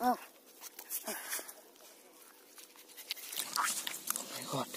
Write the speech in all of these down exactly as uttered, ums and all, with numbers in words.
Oh my God.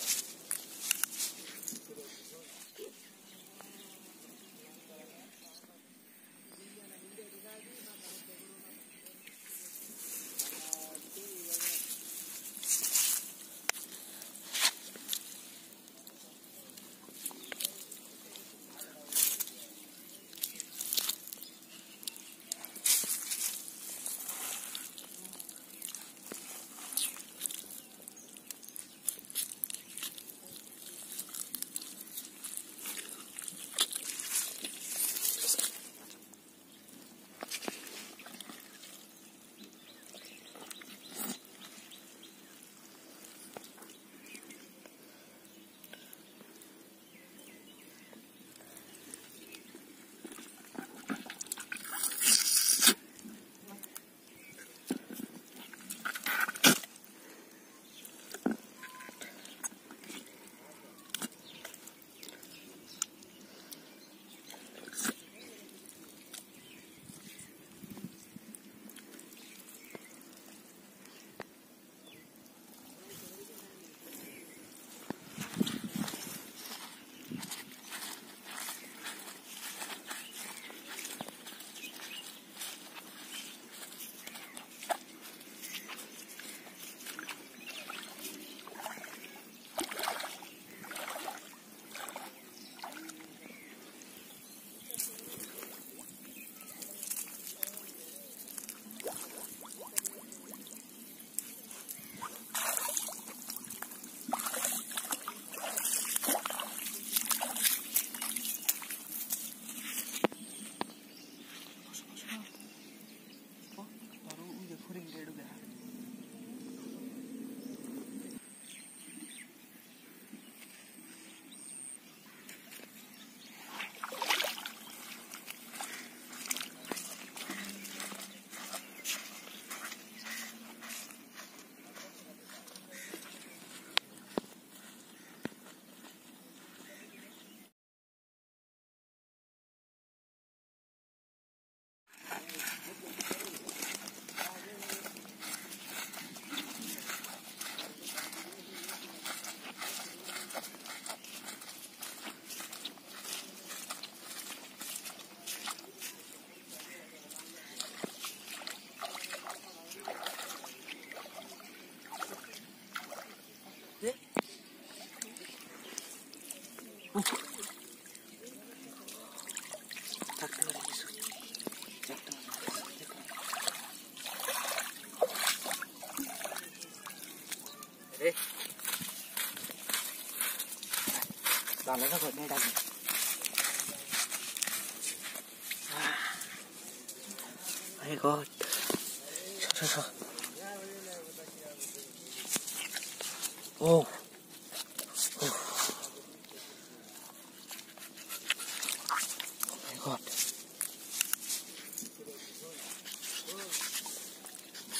Làm nó vượt ngay đây. My God. Sao sao sao. Oh. Oh. My God.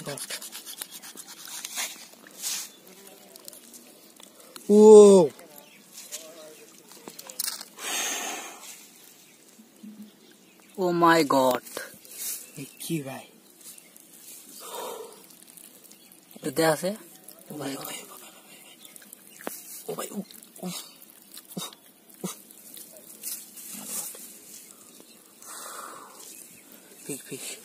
God. Whoa. Oh my God! Mickey, why? Did they say? Oh my God! Oh my! Oh! Oh! Oh! Big fish.